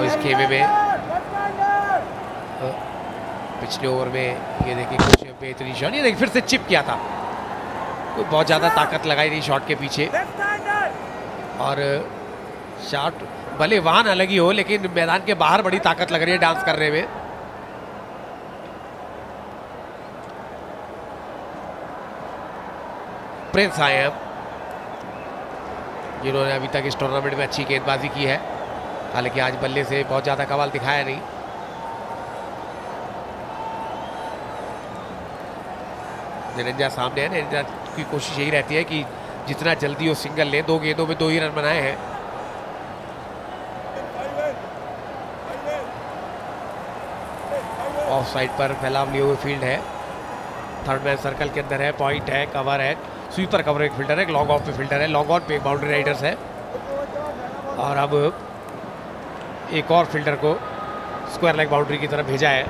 और इस खेमे में पिछले ओवर में ये देखिए कुछ बेहतरीन शॉट, ये देखिए फिर से चिप किया था, कोई बहुत ज़्यादा ताकत लगाई नहीं शॉट के पीछे। और शॉट भले वाहन अलग ही हो लेकिन मैदान के बाहर बड़ी ताकत लग रही है डांस करने में। प्रिंस आए हैं जिन्होंने अभी तक इस टूर्नामेंट में अच्छी गेंदबाजी की है, हालांकि आज बल्ले से बहुत ज़्यादा कमाल दिखाया नहीं। निरंजा सामने है, निरंजा की कोशिश यही रहती है कि जितना जल्दी वो सिंगल ले, दो गेंदों में 2 ही रन बनाए हैं। ऑफ साइड पर फैलाव लिए हुए फील्ड है, थर्ड मैन सर्कल के अंदर है, पॉइंट है, कवर है, स्वीपर कवर एक फील्डर है, एक लॉन्ग ऑफ पे फील्डर है, लॉन्ग ऑन पे एक बाउंड्री राइडर्स है। और अब एक और फील्डर को स्क्वायर लेग बाउंड्री की तरफ भेजा है।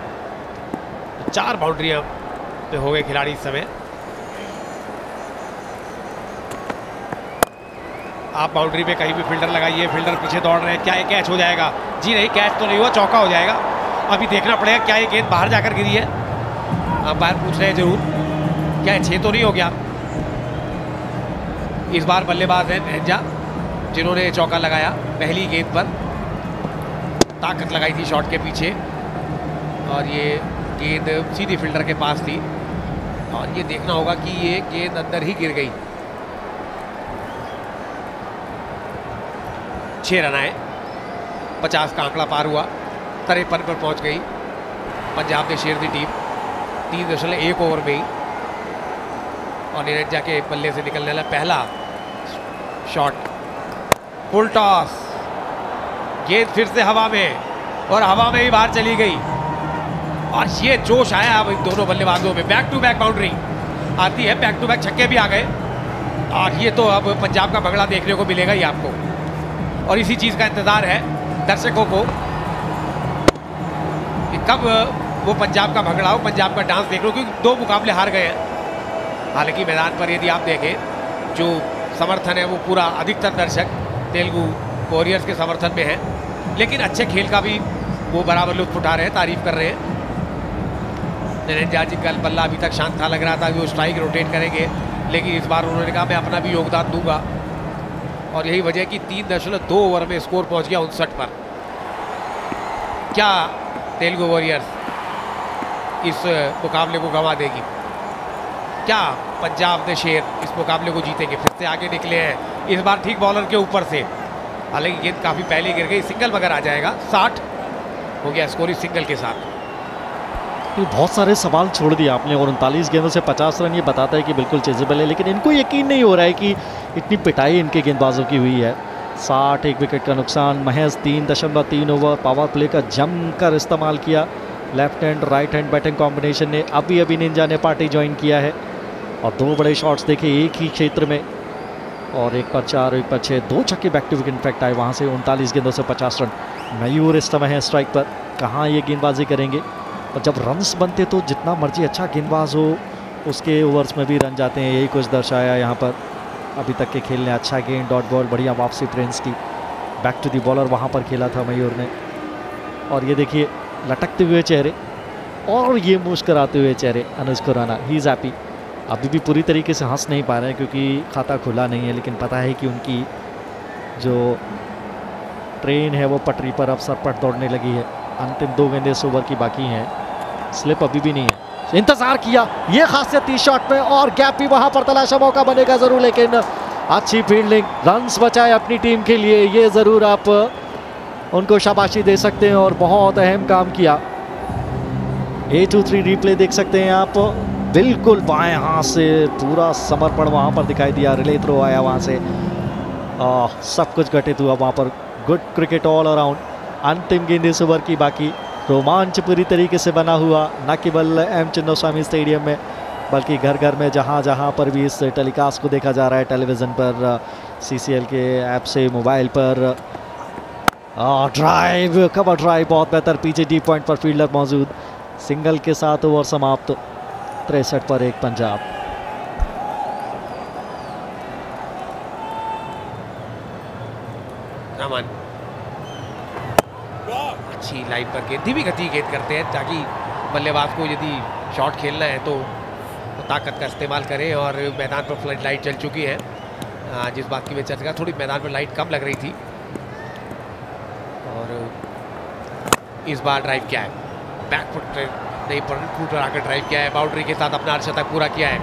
4 बाउंड्रियां पे हो गए खिलाड़ी इस समय। आप बाउंड्री पे कहीं भी फील्डर लगाइए, फील्डर पीछे दौड़ रहे हैं, क्या ये कैच हो जाएगा? जी नहीं, कैच तो नहीं हुआ, चौका हो जाएगा। अभी देखना पड़ेगा क्या ये गेंद बाहर जाकर गिरी है। आप बाहर पूछ रहे हैं जरूर, क्या छः तो नहीं हो गया? इस बार बल्लेबाज है निरंजा जिन्होंने चौका लगाया, पहली गेंद पर ताकत लगाई थी शॉट के पीछे और ये गेंद सीधी फील्डर के पास थी। और ये देखना होगा कि ये गेंद अंदर ही गिर गई। 6 रन आए, 50 का आंकड़ा पार हुआ, 53 पर पहुंच गई पंजाब के शेर की टीम 3.1 ओवर में ही। और निरंजा के बल्ले से निकलने वाला पहला शॉट, फुल टॉस, गेंद फिर से हवा में और हवा में ही बाहर चली गई। और ये जोश आया अब इन दोनों बल्लेबाजों में, बैक टू बैक बाउंड्री आती है, बैक टू बैक छक्के भी आ गए। और ये तो अब पंजाब का भगड़ा देखने को मिलेगा ही आपको, और इसी चीज़ का इंतज़ार है दर्शकों को कि कब वो पंजाब का भगड़ा हो, पंजाब का डांस देख लो, क्योंकि 2 मुकाबले हार गए हैं। हालांकि मैदान पर यदि आप देखें जो समर्थन है वो पूरा अधिकतर दर्शक तेलुगु वॉरियर्स के समर्थन में है, लेकिन अच्छे खेल का भी वो बराबर लुत्फ उठा रहे हैं, तारीफ कर रहे हैं। निरंजा जी कल बल्ला अभी तक शांत था, लग रहा था कि वो स्ट्राइक रोटेट करेंगे, लेकिन इस बार उन्होंने कहा मैं अपना भी योगदान दूंगा। और यही वजह कि 3.2 ओवर में स्कोर पहुँच गया 59 पर। क्या तेलुगु वॉरियर्स इस मुकाबले को गंवा देगी? क्या पंजाब दे शेर इस मुकाबले को जीतेंगे? फिर से आगे निकले हैं इस बार, ठीक बॉलर के ऊपर से, हालांकि गेंद काफ़ी पहले गिर गई। सिंगल मगर आ जाएगा, 60 हो गया स्कोर इस सिंगल के साथ। तो बहुत सारे सवाल छोड़ दिए आपने, और 39 गेंदों से 50 रन, ये बताता है कि बिल्कुल चेजेबल है। लेकिन इनको यकीन नहीं हो रहा है कि इतनी पिटाई इनके गेंदबाजों की हुई है। 60, 1 विकेट का नुकसान, महज 3.3 ओवर, पावर प्ले का जमकर इस्तेमाल किया। Left hand right hand batting combination ने अभी निरंजा ने पार्टी ज्वाइन किया है। और 2 बड़े शॉट्स देखे एक ही क्षेत्र में, और 1 पर 4, 1 पर 6, 2 छक्के बैक टू विकेट इनफैक्ट आए वहाँ से। 39 गेंदों से 50 रन। मयूर इस समय है स्ट्राइक पर, कहाँ ये गेंदबाजी करेंगे? और जब रन्स बनते तो जितना मर्जी अच्छा गेंदबाज हो उसके ओवर्स में भी रन जाते हैं, यही कुछ दर्शाया यहाँ पर अभी तक के खेल ने। अच्छा गेंद, डॉट बॉल, बढ़िया वापसी प्रिंस की, बैक टू दी बॉलर वहाँ पर खेला था मयूर ने। और ये देखिए लटकते हुए चेहरे और ये मुस्कराते हुए चेहरे, Anuj Khurana, he is happy. अभी भी पूरी तरीके से हंस नहीं पा रहे हैं क्योंकि खाता खुला नहीं है, लेकिन पता है कि उनकी जो ट्रेन है वो पटरी पर अब सरपट दौड़ने लगी है। अंतिम 2 गेंदें इस ओवर की बाकी हैं, स्लिप अभी भी नहीं है। इंतज़ार किया, ये खासियत थी शॉट में, और गैप भी वहाँ पर तलाशा, मौका बनेगा ज़रूर, लेकिन अच्छी फील्डिंग, रन्स बचाए अपनी टीम के लिए, ये ज़रूर आप उनको शाबाशी दे सकते हैं। और बहुत अहम काम किया। 8-2-3 रिप्ले देख सकते हैं आप, बिल्कुल बाएं हाथ से पूरा समर्पण वहाँ पर दिखाई दिया, रिले थ्रो आया वहाँ से, सब कुछ घटित हुआ वहाँ पर। Good cricket all around. अंतिम गेंद इस ओवर की बाकी, रोमांच पूरी तरीके से बना हुआ न केवल एम चिन्नास्वामी स्टेडियम में बल्कि घर घर में, जहाँ जहाँ पर भी इस टेलीकास्ट को देखा जा रहा है, टेलीविज़न पर, CCL के ऐप से, मोबाइल पर। ड्राइव, कवर ड्राइव बहुत बेहतर, पीछे डी पॉइंट पर फील्डर मौजूद। सिंगल के साथ ओवर समाप्त, 63 पर 1 पंजाब। अच्छी लाइन पर गेंद धीमी गति गेंद करते हैं ताकि बल्लेबाज को यदि शॉट खेलना है तो ताकत का इस्तेमाल करें। और मैदान पर फ्लड लाइट चल चुकी है, जिस बात की मैं चर्चा कर, थोड़ी मैदान पर लाइट कम लग रही थी। और इस बार ड्राइव क्या है, बैकफुट नहीं पर आकर ड्राइव किया है, बाउंड्री के साथ अपना अर्धशतक पूरा किया है।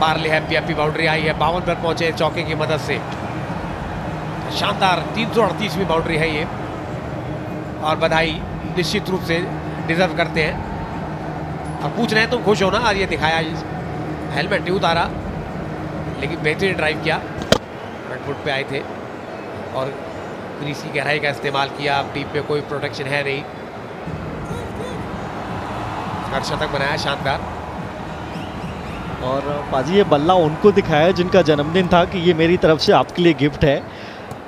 पार्ले हैप्पी हैप्पी बाउंड्री आई है, 52 पर पहुंचे चौके की मदद से। शानदार 338वीं बाउंड्री है ये, और बधाई निश्चित रूप से डिजर्व करते हैं। अब पूछ रहे हैं तुम खुश हो ना, आज ये दिखाया, हेलमेट नहीं उतारा लेकिन बेहतरीन ड्राइव किया। बैकफुट पे आए थे और ग्रीस की गहराई का इस्तेमाल किया, टीम पे कोई प्रोटेक्शन है नहीं। अर्धशतक बनाया शानदार। और पाजी ये बल्ला उनको दिखाया जिनका जन्मदिन था कि ये मेरी तरफ से आपके लिए गिफ्ट है।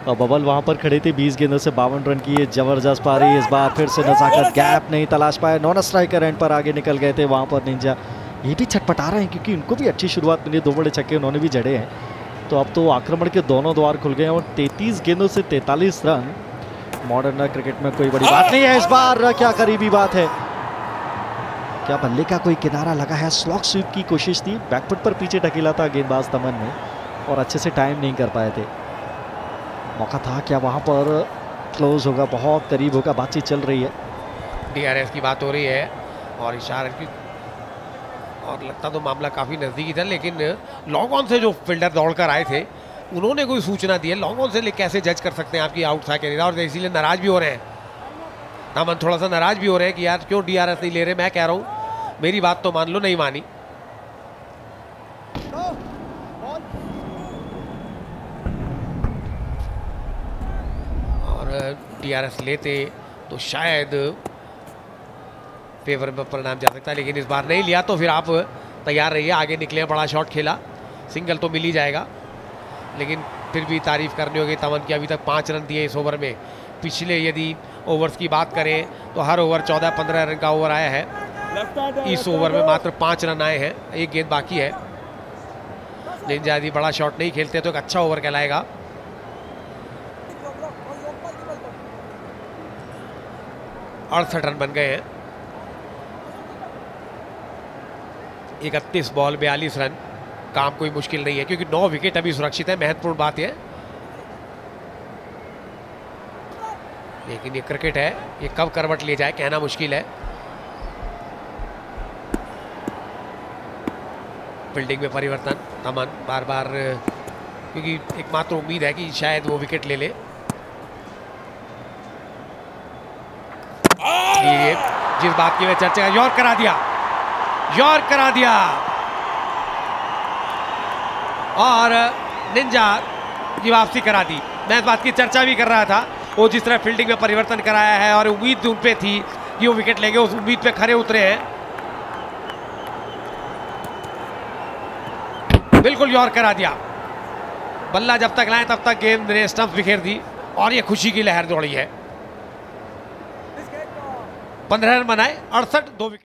और बबल वहाँ पर खड़े थे, 20 गेंदों से 52 रन किए, जबरदस्त पारी। इस बार फिर से नज़ाकत गैप नहीं तलाश पाए, नॉन स्ट्राइकर एंड पर आगे निकल गए थे। वहाँ पर निंजा ये भी छटपटा रहे हैं क्योंकि उनको भी अच्छी शुरुआत मिली, 2 बड़े छक्के उन्होंने भी जड़े हैं। तो अब तो आक्रमण के दोनों द्वार खुल गए हैं और 33 गेंदों से 43 रन मॉडर्न क्रिकेट में कोई बड़ी बात नहीं है। इस बार क्या करीबी बात है, क्या बल्ले का कोई किनारा लगा है, स्लॉग स्वीप की कोशिश थी, बैकफुट पर पीछे ढकेला था गेंदबाज तमन ने और अच्छे से टाइम नहीं कर पाए थे। मौका था, क्या वहां पर क्लोज होगा, बहुत करीब होगा, बातचीत चल रही है, डीआरएस की बात हो रही है और इशारे की, और लगता तो मामला काफ़ी नज़दीकी था। लेकिन लॉन्ग ऑन से जो फील्डर दौड़कर आए थे उन्होंने कोई सूचना दी है, लॉन्ग ऑन से कैसे जज कर सकते हैं आपकी आउटसाइड के, और इसीलिए नाराज़ भी हो रहे हैं तमन, थोड़ा सा नाराज़ भी हो रहे हैं कि यार क्यों डीआरएस नहीं ले रहे, मैं कह रहा हूँ मेरी बात तो मान लो, नहीं मानी। और डीआरएस लेते तो शायद फेवर में परिणाम जा सकता है, लेकिन इस बार नहीं लिया तो फिर आप तैयार रहिए, आगे निकले, बड़ा शॉट खेला, सिंगल तो मिल ही जाएगा। लेकिन फिर भी तारीफ करनी होगी तमन की, अभी तक 5 रन दिए इस ओवर में। पिछले यदि ओवर्स की बात करें तो हर ओवर 14-15 रन का ओवर आया है, इस ओवर में मात्र 5 रन आए हैं, एक गेंद बाकी है। निंजा यदि बड़ा शॉट नहीं खेलते तो एक अच्छा ओवर कहलाएगा। और 68 रन बन गए हैं, 31 बॉल 42 रन, काम कोई मुश्किल नहीं है क्योंकि 9 विकेट अभी सुरक्षित है, महत्वपूर्ण बात यह। लेकिन ये क्रिकेट है, ये कब करवट ले जाए कहना मुश्किल है। फील्डिंग में परिवर्तन तमन बार बार, क्योंकि एकमात्र उम्मीद है कि शायद वो विकेट ले ले। जिस बात की मैं चर्चा, यॉर्क करा दिया, यॉर्क करा दिया। और निंजा की वापसी करा दी। मैं इस बात की चर्चा भी कर रहा था, वो जिस तरह फील्डिंग में परिवर्तन कराया है और उम्मीद उन पे थी कि वो विकेट लेंगे, उस उम्मीद पे खरे उतरे हैं। बिल्कुल यॉर्क करा दिया, बल्ला जब तक लाए तब तक गेंद ने स्टंप बिखेर दी और ये खुशी की लहर दौड़ी है। 15 रन बनाए, 68, 2 विकेट।